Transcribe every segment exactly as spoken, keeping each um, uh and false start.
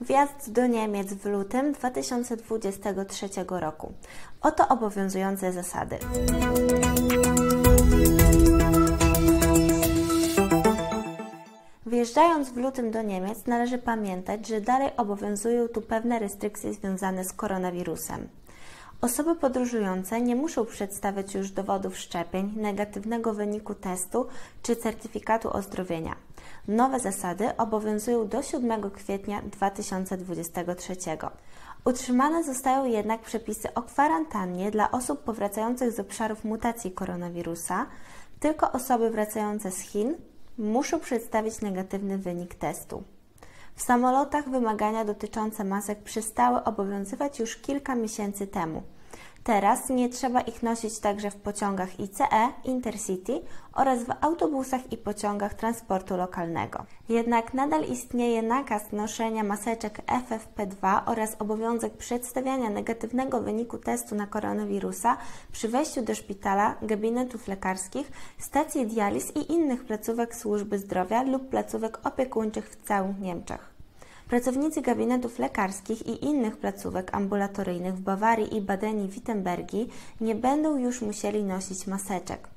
Wjazd do Niemiec w lutym dwa tysiące dwudziestego trzeciego roku. Oto obowiązujące zasady. Wjeżdżając w lutym do Niemiec należy pamiętać, że dalej obowiązują tu pewne restrykcje związane z koronawirusem. Osoby podróżujące nie muszą przedstawiać już dowodów szczepień, negatywnego wyniku testu czy certyfikatu ozdrowienia. Nowe zasady obowiązują do siódmego kwietnia dwa tysiące dwudziestego trzeciego. Utrzymane zostają jednak przepisy o kwarantannie dla osób powracających z obszarów mutacji koronawirusa. Tylko osoby wracające z Chin muszą przedstawić negatywny wynik testu. W samolotach wymagania dotyczące masek przestały obowiązywać już kilka miesięcy temu. Teraz nie trzeba ich nosić także w pociągach I C E, Intercity oraz w autobusach i pociągach transportu lokalnego. Jednak nadal istnieje nakaz noszenia maseczek F F P dwa oraz obowiązek przedstawiania negatywnego wyniku testu na koronawirusa przy wejściu do szpitala, gabinetów lekarskich, stacji dializ i innych placówek służby zdrowia lub placówek opiekuńczych w całych Niemczech. Pracownicy gabinetów lekarskich i innych placówek ambulatoryjnych w Bawarii i Badenii-Wittenbergii nie będą już musieli nosić maseczek.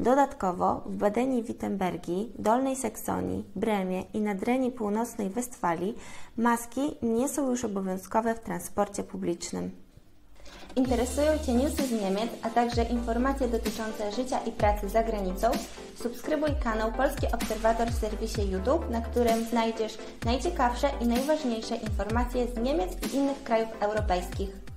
Dodatkowo w Badenii-Wittenbergii, Dolnej Saksonii, Bremie i Nadrenii Północnej Westfalii maski nie są już obowiązkowe w transporcie publicznym. Interesują Cię newsy z Niemiec, a także informacje dotyczące życia i pracy za granicą? Subskrybuj kanał Polski Obserwator w serwisie YouTube, na którym znajdziesz najciekawsze i najważniejsze informacje z Niemiec i innych krajów europejskich.